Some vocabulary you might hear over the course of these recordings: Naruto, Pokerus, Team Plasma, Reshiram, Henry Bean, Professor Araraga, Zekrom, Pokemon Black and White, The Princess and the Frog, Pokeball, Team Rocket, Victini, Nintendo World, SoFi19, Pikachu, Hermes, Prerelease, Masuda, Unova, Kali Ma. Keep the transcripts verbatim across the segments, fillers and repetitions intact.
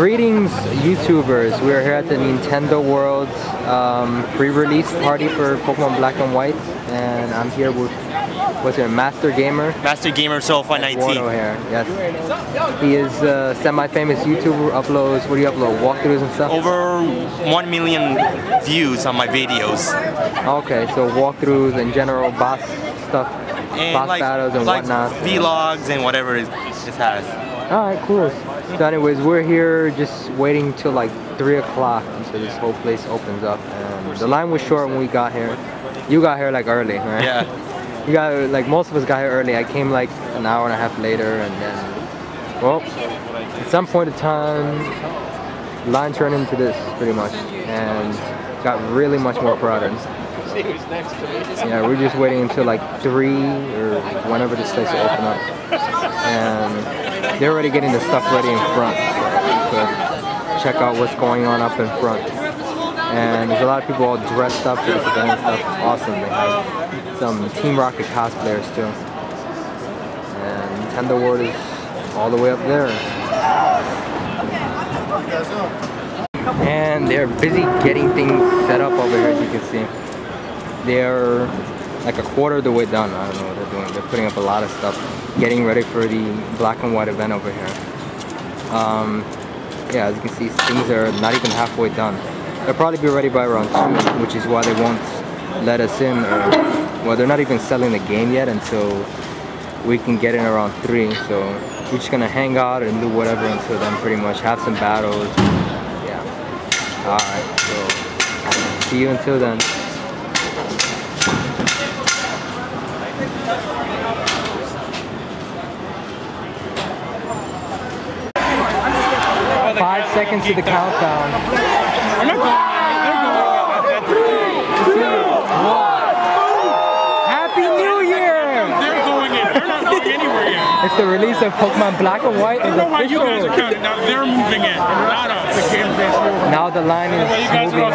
Greetings, YouTubers. We're here at the Nintendo World um, pre-release party for Pokemon Black and White, and I'm here with what's your Master Gamer? Master Gamer SoFi nineteen. Here, yes. He is a semi-famous YouTuber. Uploads. What do you upload? Walkthroughs and stuff. Over one million views on my videos. Okay, so walkthroughs and general boss stuff, and boss like, battles and like whatnot. Vlogs and whatever it just has. All right, cool. So anyways, we're here just waiting till like three o'clock until this whole place opens up. And the line was short when we got here. You got here like early, right? Yeah. You got like most of us got here early. I came like an hour and a half later, and then, well, at some point in time, line turned into this pretty much, and got really much more products. Yeah, we're just waiting until like three or whenever this place will open up, and they're already getting the stuff ready in front. So check out what's going on up in front, and there's a lot of people all dressed up for this event and stuff. Awesome. They have some Team Rocket cosplayers too, and Nintendo World is all the way up there, and they're busy getting things set up over here, as you can see. They're like a quarter of the way done. I don't know what they're doing. They're putting up a lot of stuff, getting ready for the Black and White event over here. Um, yeah, as you can see, things are not even halfway done. They'll probably be ready by around two, which is why they won't let us in. Or, well, they're not even selling the game yet until we can get in around three. So we're just going to hang out and do whatever until then, pretty much. Have some battles. Yeah. Alright, so see you until then. Five seconds to the countdown. Wow. Three, two, one. Happy New Year! They're going in. They're not going anywhere yet. It's the release of Pokemon Black and White. I don't know why you guys are counting. Now they're moving in. Not us. Now the line is moving up.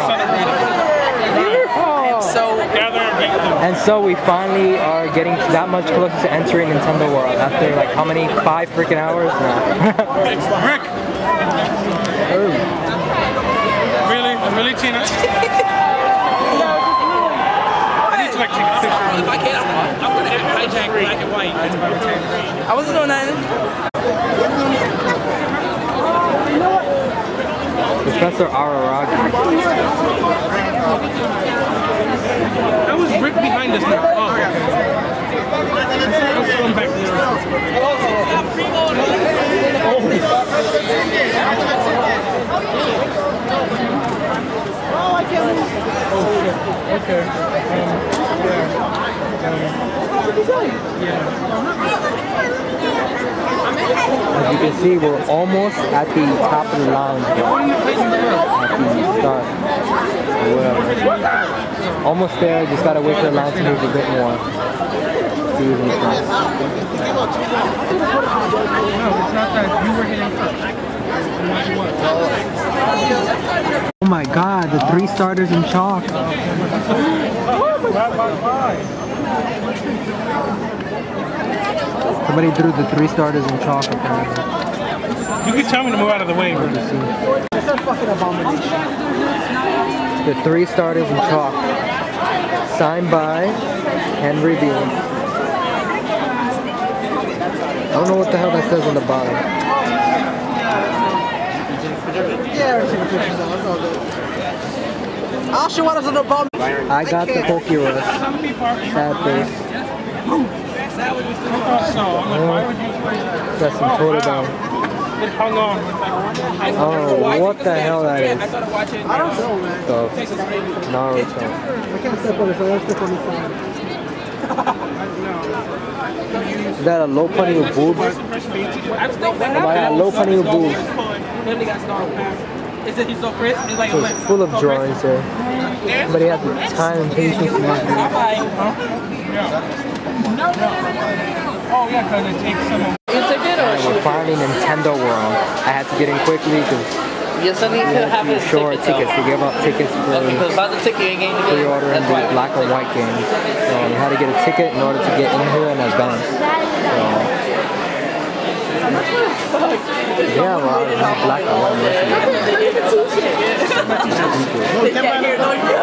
And so we finally are getting that much closer to entering Nintendo World after like how many? Five freaking hours? No. Rick! Oh. Really? Really, Tina? I need to like take a picture. If I can't, I'm going to hijack Black and White. I wasn't on that. Professor Araraga. That was Rick behind us now. Oh, okay. I'm back there. Oh, I can't move. Oh, okay. Yeah. As you can see, we're almost at the top of the lounge. At the start. Whatever. Almost there, just gotta wait for the line to move a bit more. See if it's not. No, it's not that. You were hitting first. Oh my god, the three starters in chalk. Somebody threw the three starters in chalk. You can tell me to move out of the way. The three starters in chalk, signed by Henry Bean. I don't know what the hell that says on the bottom. I'll show what is on the bottom. I got the Pokerus at this. Oh, that's some total down. It hung on. Oh, what the hell that is. I gotta watch it. I don't know, man. So, Naruto. I can't step on this, I gotta step on this side. Is that a low punny of boobs? Am I a low punny of boobs? So it's full of drawings there. But he had the time and patience to make it. Oh yeah, because it takes some of We're finally Nintendo World. I had to get in quickly because yes, I need to have short ticket tickets. They give out tickets for pre-ordering the Black and White games. So you had to get a ticket in order to get in here in advance. So Yeah, well, it's black and white version. Look at the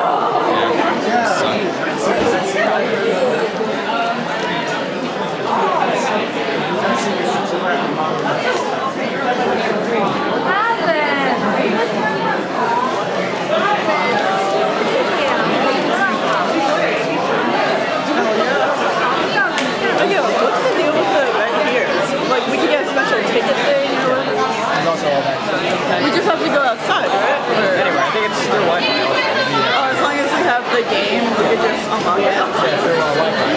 we just have to go outside, right? Or anyway, I think it's just their Wi-Fi. Oh, as long as we have the game, we can just unlock it. Yeah, it's their Wi-Fi.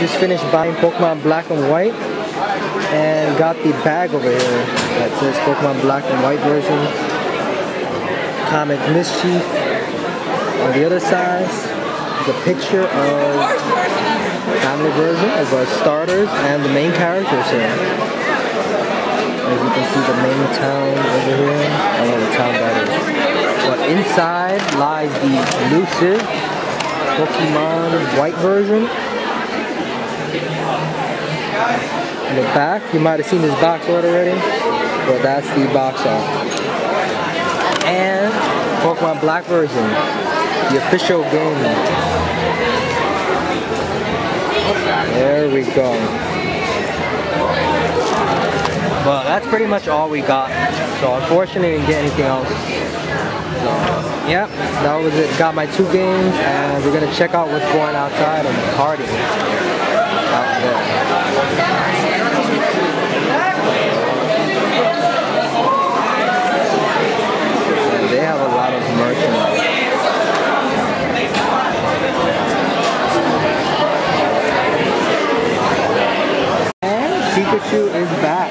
Just finished buying Pokemon Black and White and got the bag over here that says Pokemon Black and White version, Comic Mischief. On the other side is a picture of family version as well as starters and the main characters here. As you can see, the main town over here. I don't know what town that is. But inside lies the elusive Pokemon White version. In the back, you might have seen this box art already, but that's the box art. And Pokemon Black version, the official game. There we go. Well, that's pretty much all we got. So unfortunately, didn't get anything else. So, yep, that was it. Got my two games, and we're gonna check out what's going outside and the party. Out there. So they have a lot of merchandise. And Pikachu is back.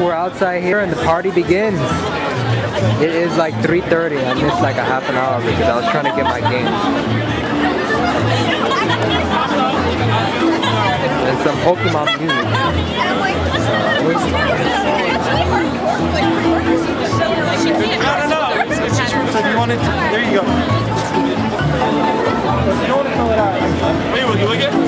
We're outside here and the party begins. It is like three thirty. I missed like a half an hour because I was trying to get my game. There's some Pokemon music. I don't know. It's just rooms if you wanted to. There you go. You don't want to fill it out. Wait, will you look at it?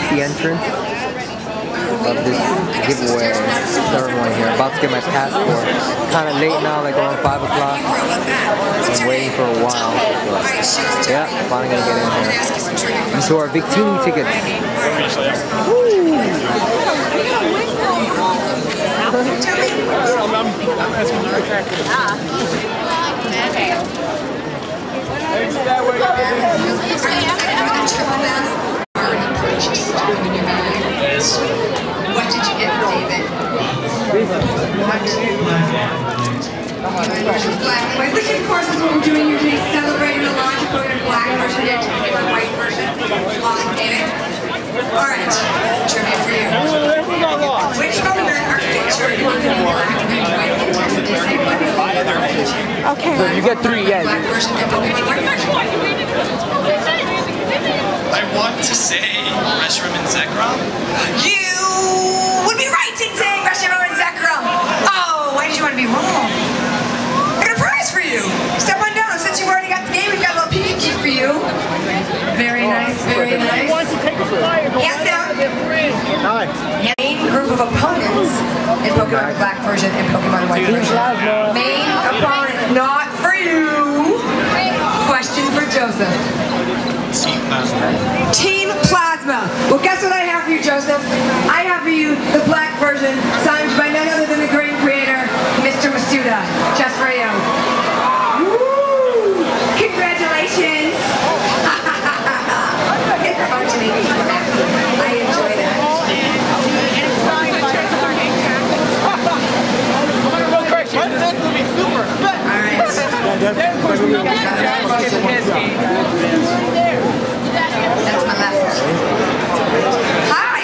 The entrance of this giveaway ceremony here. About to get my passport. Kind of late now, like around five o'clock. Been waiting for a while. But yeah, finally gonna get in here. And so our Victini tickets. Woo! Which of course is what we're doing here today, celebrating the launch of Pokemon Black version and Pokemon White version. Long and David. Alright, trivia for you. Which Pokemon are featured in Pokemon Black and White contested to say what is the version? Okay. So you get three, yeah. Black version and Pokemon White version. I want to say Reshiram and Zekrom. You would be right in saying Reshiram and Zekrom. Oh, why did you want to be wrong? I got a prize for you. Step on down. Since you've already got the game, we've got a little P G for you. Very nice, very nice. He wants to take a flyer. Yes, now. Nice. Main group of opponents in Pokemon Black version and Pokemon White version. Main opponent, not for you. Question for Joseph. Team Plasma. Team Plasma. Well, guess what I have for you, Joseph? I have for you the black version, signed by none other than the great creator, Mister Masuda. Just for you. Woo! Congratulations! Get the phone to me. I enjoy that. All right. That's my last question. Hi!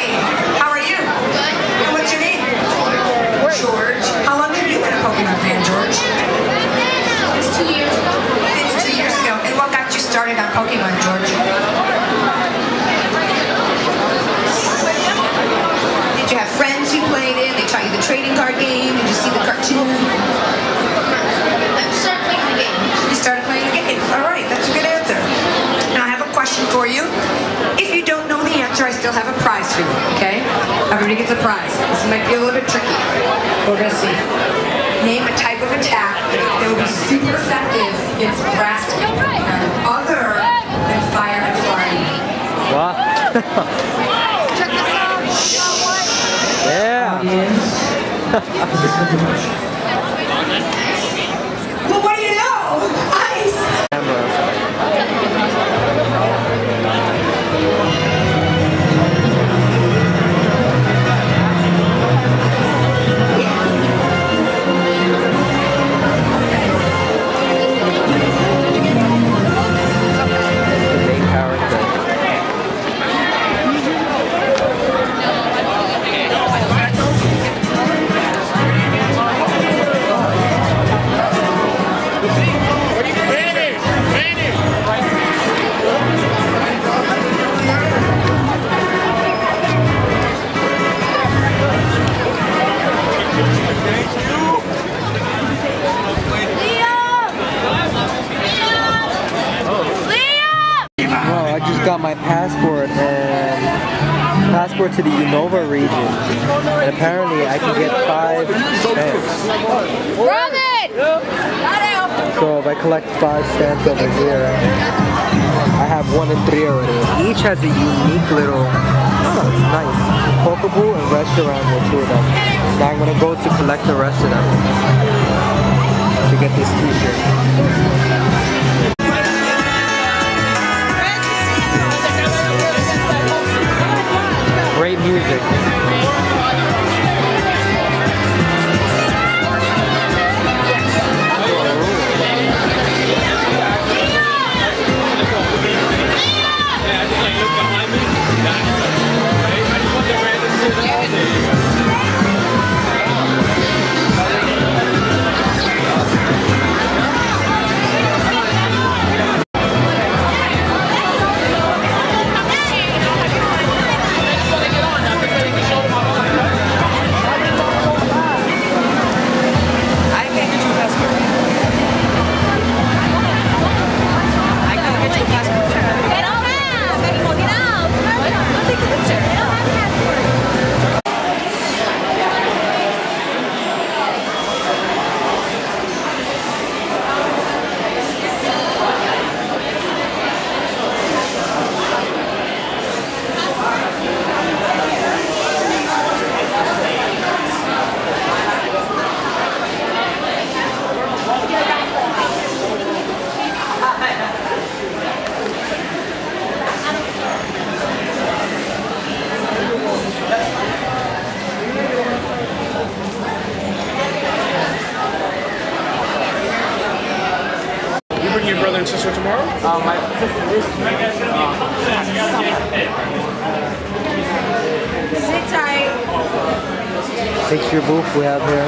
How are you? Good. What's your name? George. How long have you been a Pokemon fan, George? It's two years ago. It's two years ago. And what got you started on Pokemon, George? Did you have friends you played in? They taught you the trading card game? Did you see the cartoon? Started playing the game. Alright, that's a good answer. Now I have a question for you. If you don't know the answer, I still have a prize for you, okay? Everybody gets a prize. This might be a little bit tricky. We're gonna see. Name a type of attack that will be super effective against grass and other than fire and flying. What? Check this out. Yeah. Well, what do you know? Ice! My passport and passport to the Unova region, and apparently I can get five stamps. Run it! So if I collect five stamps over here, I have one and three already. Each has a unique little, oh, it's nice. Pokeball and Reshiram were two of them. Now I'm gonna go to collect the rest of them to get this T-shirt. Great music. Uh, my sister is uh, sit tight. Picture booth we have here.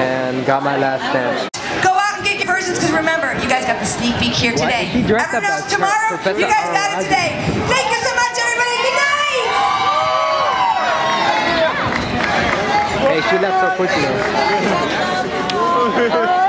And got my last stamp. Go out and get your versions, because remember, you guys got the sneak peek here today. Everyone else tomorrow, you guys got it today. Thank you so much, everybody. Good night. Hey, she left so quickly.